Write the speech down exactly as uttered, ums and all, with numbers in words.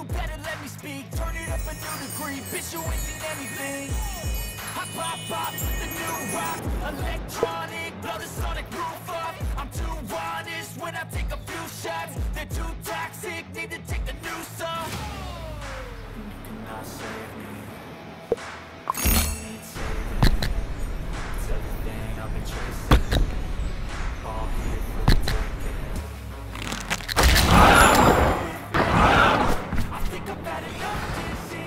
you better let me speak. Turn it up a new degree, bitch, you ain't seen anything. I pop pop with the new rock, electronic, blow the sonic roof up. I'm too honest when I take a few shots. They're too toxic, need to take a new song. You cannot save me. You don't need saving. It's everything I've been chasing. All here for the you